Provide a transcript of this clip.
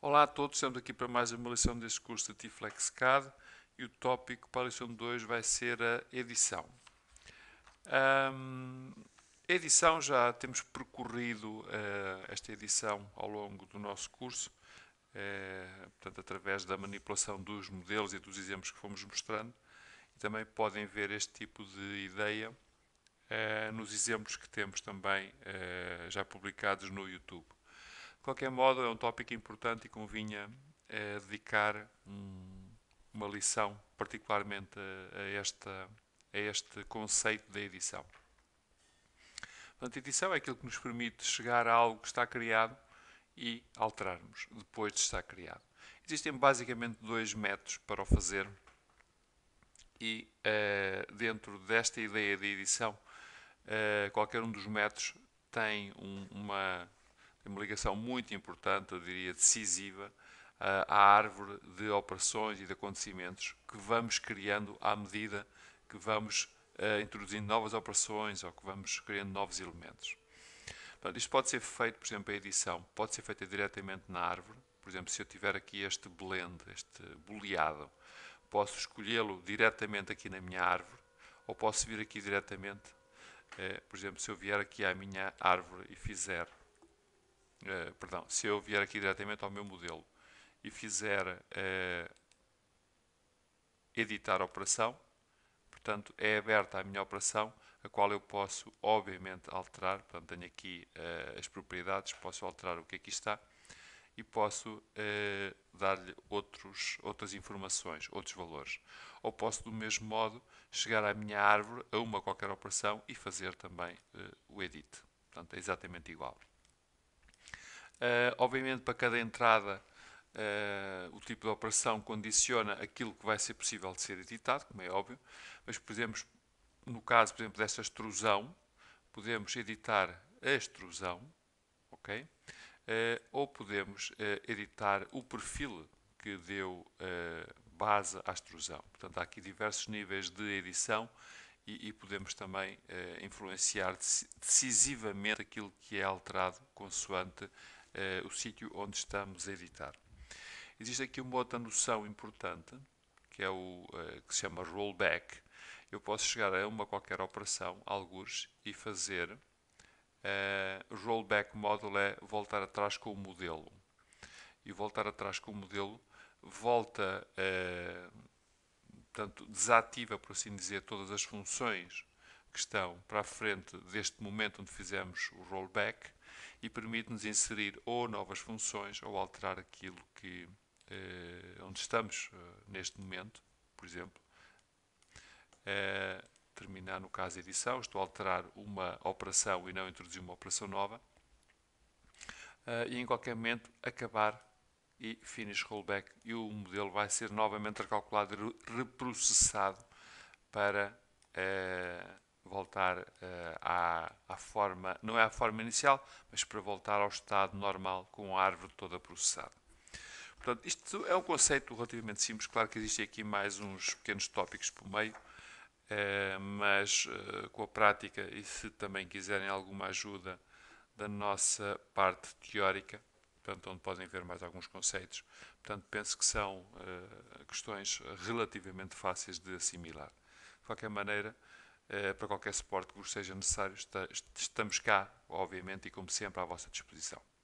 Olá a todos, estamos aqui para mais uma lição deste curso de T-Flex CAD e o tópico para a lição 2 vai ser a edição. Edição, já temos percorrido esta edição ao longo do nosso curso, portanto, através da manipulação dos modelos e dos exemplos que fomos mostrando. E também podem ver este tipo de ideia nos exemplos que temos também já publicados no YouTube. De qualquer modo, é um tópico importante e convinha dedicar uma lição particularmente a este conceito da edição. Portanto, edição é aquilo que nos permite chegar a algo que está criado e alterarmos depois de estar criado. Existem basicamente dois métodos para o fazer e dentro desta ideia de edição, qualquer um dos métodos tem uma ligação muito importante, eu diria decisiva, à árvore de operações e de acontecimentos que vamos criando à medida que vamos introduzindo novas operações ou que vamos criando novos elementos. Portanto, isto pode ser feito, por exemplo, a edição pode ser feita diretamente na árvore. Por exemplo, se eu tiver aqui este blend, este boleado, posso escolhê-lo diretamente aqui na minha árvore ou posso vir aqui diretamente, por exemplo, se eu vier aqui à minha árvore e fizer se eu vier aqui diretamente ao meu modelo e fizer editar a operação, portanto, é aberta a minha operação, a qual eu posso, obviamente, alterar. Portanto, tenho aqui as propriedades, posso alterar o que aqui está e posso dar-lhe outras informações, outros valores. Ou posso, do mesmo modo, chegar à minha árvore, a uma qualquer operação e fazer também o edit. Portanto, é exatamente igual. Obviamente, para cada entrada, o tipo de operação condiciona aquilo que vai ser possível de ser editado, como é óbvio, mas, por exemplo, no caso, por exemplo, desta extrusão, podemos editar a extrusão, ok? Ou podemos editar o perfil que deu base à extrusão. Portanto, há aqui diversos níveis de edição e podemos também influenciar decisivamente aquilo que é alterado consoante o sítio onde estamos a editar. Existe aqui uma outra noção importante, que é que se chama rollback. Eu posso chegar a uma qualquer operação, algures, e fazer rollback model é voltar atrás com o modelo. E voltar atrás com o modelo volta, portanto, desativa, por assim dizer, todas as funções que estão para a frente deste momento onde fizemos o rollback e permite-nos inserir ou novas funções ou alterar aquilo que onde estamos neste momento. Por exemplo, terminar no caso edição, estou a alterar uma operação e não introduzir uma operação nova, e em qualquer momento acabar e finish rollback e o modelo vai ser novamente recalculado e reprocessado para voltar à forma, não é à forma inicial, mas para voltar ao estado normal com a árvore toda processada. Portanto, isto é um conceito relativamente simples. Claro que existem aqui mais uns pequenos tópicos por meio, mas com a prática e se também quiserem alguma ajuda da nossa parte teórica, portanto, onde podem ver mais alguns conceitos, portanto, penso que são questões relativamente fáceis de assimilar. De qualquer maneira, para qualquer suporte que vos seja necessário, estamos cá, obviamente, e como sempre, à vossa disposição.